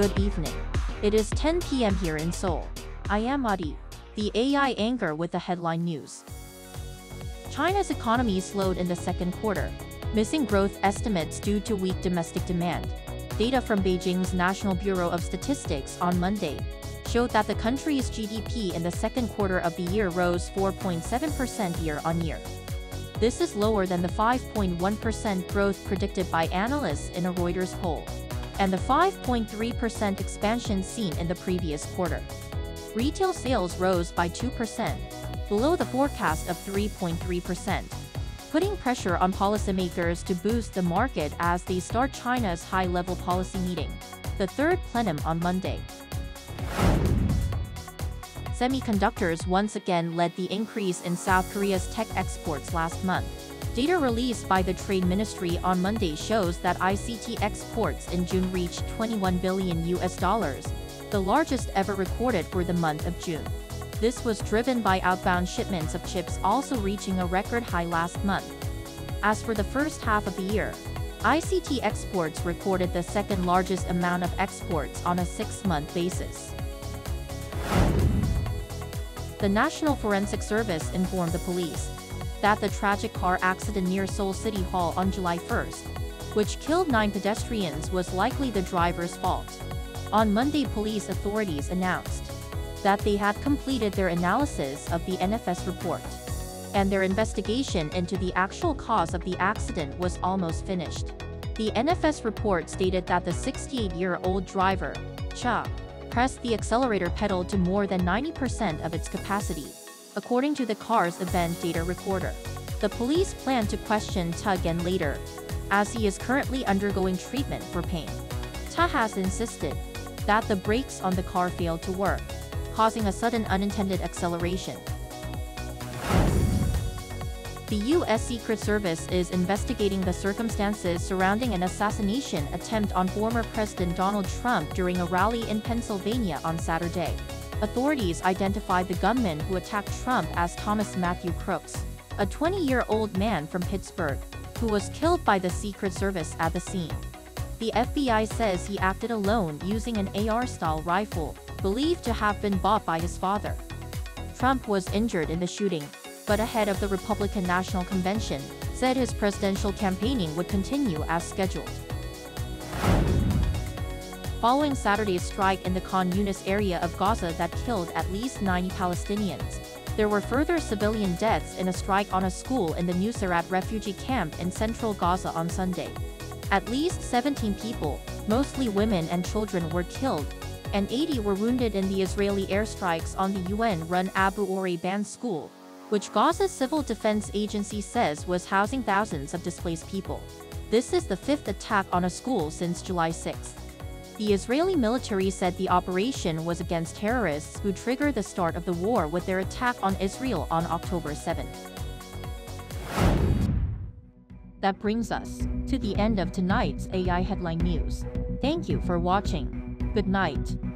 good evening. It is 10 p.m. here in Seoul. I am Ari, the AI anchor with the headline news. China's economy slowed in the second quarter, missing growth estimates due to weak domestic demand. Data from Beijing's National Bureau of Statistics on Monday showed that the country's GDP in the second quarter of the year rose 4.7% year-on-year. This is lower than the 5.1% growth predicted by analysts in a Reuters poll, and the 5.3% expansion seen in the previous quarter. Retail sales rose by 2%, below the forecast of 3.3%, putting pressure on policymakers to boost the market as they start China's high-level policy meeting, the third plenum on Monday. Semiconductors once again led the increase in South Korea's tech exports last month. Data released by the Trade Ministry on Monday shows that ICT exports in June reached $21 billion, the largest ever recorded for the month of June. This was driven by outbound shipments of chips also reaching a record high last month. As for the first half of the year, ICT exports recorded the second largest amount of exports on a six-month basis. The National Forensic Service informed the police that the tragic car accident near Seoul City Hall on July 1st, which killed 9 pedestrians, was likely the driver's fault. On Monday, police authorities announced that they had completed their analysis of the NFS report, and their investigation into the actual cause of the accident was almost finished. The NFS report stated that the 68-year-old driver, Cha, pressed the accelerator pedal to more than 90% of its capacity, according to the car's event data recorder. The police plan to question Ta again later, as he is currently undergoing treatment for pain. Ta has insisted that the brakes on the car failed to work, causing a sudden unintended acceleration. The U.S. Secret Service is investigating the circumstances surrounding an assassination attempt on former President Donald Trump during a rally in Pennsylvania on Saturday. Authorities identified the gunman who attacked Trump as Thomas Matthew Crooks, a 20-year-old man from Pittsburgh, who was killed by the Secret Service at the scene. The FBI says he acted alone using an AR-style rifle, believed to have been bought by his father. Trump was injured in the shooting, but ahead of the Republican National Convention, said his presidential campaigning would continue as scheduled. Following Saturday's strike in the Khan Younis area of Gaza that killed at least 90 Palestinians, there were further civilian deaths in a strike on a school in the Nuseirat refugee camp in central Gaza on Sunday. At least 17 people, mostly women and children, were killed, and 80 were wounded in the Israeli airstrikes on the UN-run Abu Oreban School, which Gaza's Civil Defense Agency says was housing thousands of displaced people. This is the fifth attack on a school since July 6. The Israeli military said the operation was against terrorists who triggered the start of the war with their attack on Israel on October 7. That brings us to the end of tonight's AI headline news. Thank you for watching. Good night.